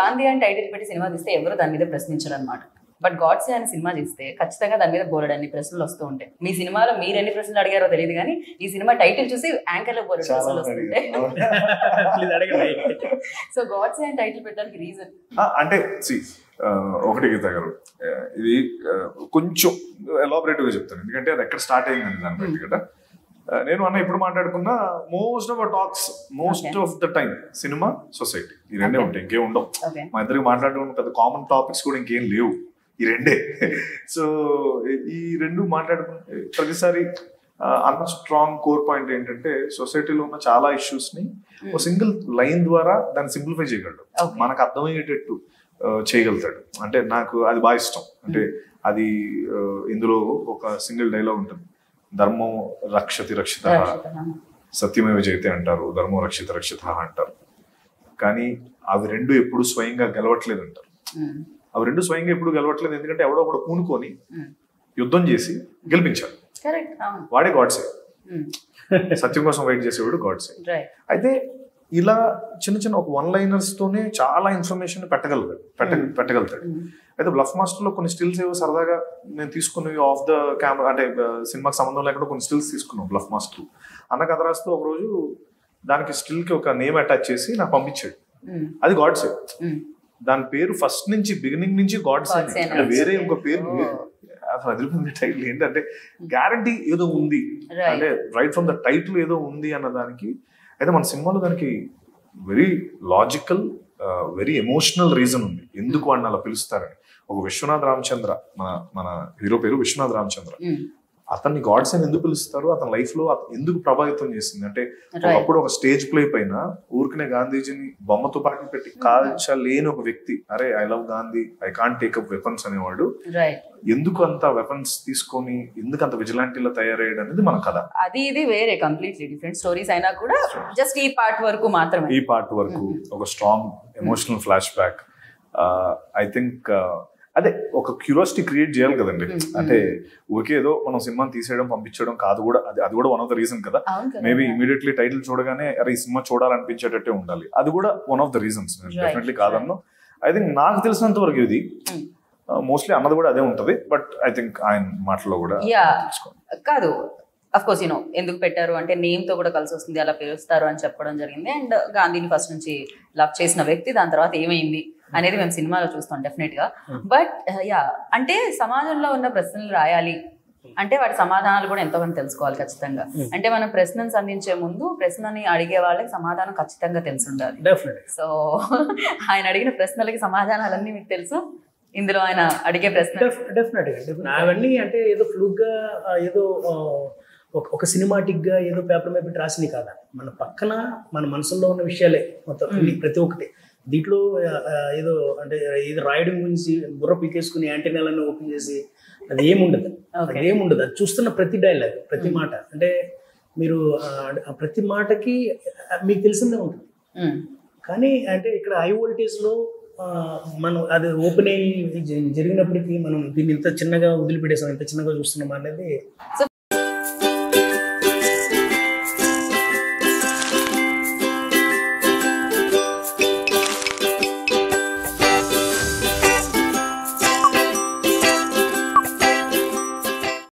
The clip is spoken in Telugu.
Gandhi and title petti cinema diste evaru dani meeda prashnincharu annamata. But God's and cinema diste kachithanga dani meeda boled anni prashnulu vastu untayi. Mee cinema lo meer anni prashnulu adigaro teliyadu gaani ee cinema title chusi anchor lo boled prashnulu vastu. So God's and title pettadaniki reason. Ante see ఒకటి గీత గారు ఇది కొంచెం ఎలాబరేటివ్గా చెప్తాను, ఎందుకంటే అది ఎక్కడ స్టార్ట్ అయిందండి దాన్ని బట్టి కదా. నేను అన్న ఇప్పుడు మాట్లాడుకున్న most of the time cinema, society, ఈ రెండే ఉంటాయి, ఇంకేం ఉండవు. మా ఇద్దరికి మాట్లాడుకున్న పెద్ద కామన్ టాపిక్స్ కూడా ఇంకేం లేవు, ఈ రెండే. సో ఈ రెండు మాట్లాడుకున్న ప్రతిసారి అన్న స్ట్రాంగ్ కోర్ పాయింట్ ఏంటంటే, సొసైటీలో ఉన్న చాలా ఇష్యూస్ని ఒక సింగిల్ లైన్ ద్వారా దాన్ని సింప్లిఫై చేయగలడు, మనకు అర్థమయ్యేటట్టు చేయగలుగుతాడు. అంటే నాకు అది బాగా ఇష్టం. అంటే అది ఇందులో ఒక సింగిల్ డైలాగ్ ఉంటుంది, ధర్మం రక్షతి రక్షిత, సత్యమేవ జయతే అంటారు, ధర్మం రక్షిత రక్షిత అంటారు. కానీ అవి రెండు ఎప్పుడు స్వయంగా గెలవట్లేదు అంటారు. అవి రెండు స్వయంగా ఎప్పుడు గెలవట్లేదు, ఎందుకంటే ఎవడో ఒకటి పూనుకొని యుద్ధం చేసి గెలిపించాడు, వాడే గాడ్సే. సత్యం కోసం వెయిట్ చేసేవాడు గాడ్సే. అయితే ఇలా చిన్న చిన్న ఒక వన్ లైనర్స్ తోనే చాలా ఇన్ఫర్మేషన్ పెట్టగలుగుతాడు. అయితే బ్లఫ్ మాస్టర్ లో కొన్ని స్టిల్స్ ఏవో సరదాగా నేను తీసుకున్నవి ఆఫ్ ద కెమెరా, అంటే సినిమాకి సంబంధం లేకుండా కొన్ని స్టిల్స్ తీసుకున్నాం బ్లఫ్ మాస్టర్. అన్న కథ రాస్తూ ఒకరోజు దానికి స్టిల్ కి ఒక నేమ్ అటాచ్ చేసి నాకు పంపించాడు, అది గాడ్సే. దాని పేరు ఫస్ట్ నుంచి బిగినింగ్ నుంచి గాడ్సే, అంటే వేరే ఇంకో పేరు అసలు అదిరిపోయింది. టైటిల్ ఏంటంటే గ్యారంటీ ఏదో ఉంది, అంటే రైట్ ఫ్రమ్ ద టైటిల్ ఏదో ఉంది అన్న దానికి. అయితే మన సినిమాలో దానికి very logical, very emotional reason ఉంది ఎందుకు వాడిని అలా పిలుస్తారని. ఒక విశ్వనాథ్ రామచంద్ర, మన హీరో పేరు విశ్వనాథ్ రామచంద్ర, అతన్ని గాడ్స్ అని ఎందుకు పిలుస్తారు, అతని లైఫ్ లో ఎందుకు ప్రభావితం చేసింది అంటే, ఒకప్పుడు ఒక స్టేజ్ ప్లే పైన ఊరికనే గాంధీజీని బొమ్మతో పాటు పెట్టి కాల్చలేని ఒక వ్యక్తి, అరే I love Gandhi, I can't take up weapons అనేవాడు, ఎందుకు అంత వెపన్స్ తీసుకొని ఎందుకు అంత విజిలాంటీలో తయారయ్యాడు అనేది మన కథ. అది ఇది వేరే కంప్లీట్లీ డిఫరెంట్ స్టోరీస్ అయినా కూడా జస్ట్ ఈ పార్ట్ వరకు ఒక strong emotional flashback. I think అదే ఒక క్యూరియాసిటీ క్రియేట్ చేయాలి కదండి. అంటే ఓకే ఏదో మనం సినిమాని తీసేయడం పంపించడం కాదు కూడా, అది కూడా వన్ ఆఫ్ ద రీజన్ కదా. మేబీ ఇమీడియట్లీ టైటిల్ చూడగానే అరే ఈ సినిమా చూడాలనిపించేటట్టే ఉండాలి, అది కూడా one of the reasons, definitely కాదన్నా. ఐ థింక్ నాకు తెలిసినంత వరకు ఇది మోస్ట్లీ అన్నది కూడా అదే ఉంటది. బట్ ఐ థింక్ ఆయన మాటలో కూడా కాదు, అఫ్ కోర్స్ యూనో ఎందుకు పెట్టారు అంటే నేమ్ తో కూడా కలిసి వస్తుంది, అలా పిలుస్తారు అని చెప్పడం జరిగింది. అండ్ గాంధీని ఫస్ట్ నుంచి లవ్ చేసిన వ్యక్తి, దాని తర్వాత ఏమైంది అనేది మేము సినిమాలో చూస్తాం డెఫినెట్ గా. బట్ యా, అంటే సమాజంలో ఉన్న ప్రశ్నలు రాయాలి అంటే వాటి సమాధానాలు కూడా ఎంతో మంది తెలుసుకోవాలి ఖచ్చితంగా. అంటే మనం ప్రశ్నను సంధించే ముందు ప్రశ్నని అడిగే వాళ్ళకి సమాధానం ఖచ్చితంగా తెలిసి ఉండాలి. సో ఆయన అడిగిన ప్రశ్నలకి సమాధానాలన్నీ మీకు తెలుసు, ఇందులో ఆయన అడిగే ప్రశ్న డెఫినెట్గా అవన్నీ అంటే ఏదో ఫ్లూగా ఏదో ఒక సినిమాటిక్ గా ఏదో పేపర్ మీద పెట్టి రాసినవి కాదా, మన పక్కన మన మనసులో ఉన్న విషయాలే మొత్తం ప్రతి ఒక్కటి. దీంట్లో ఏదో అంటే ఏదో రాయడం గురించి బుర్ర పీకేసుకుని యాంటీనాలను ఓపెన్ చేసి అది ఏముండదు. అది చూస్తున్న ప్రతి డైలాగ్, ప్రతి మాట, అంటే మీరు ప్రతి మాటకి మీకు తెలిసిందే ఉంటుంది. కానీ అంటే ఇక్కడ హై వోల్టేజ్ లో మనం అది ఓపెన్ అయ్యి జరిగినప్పటికీ మనం దీన్ని ఇంత చిన్నగా వదిలిపెట్టేసాం, ఇంత చిన్నగా చూస్తున్నాం అనేది. సో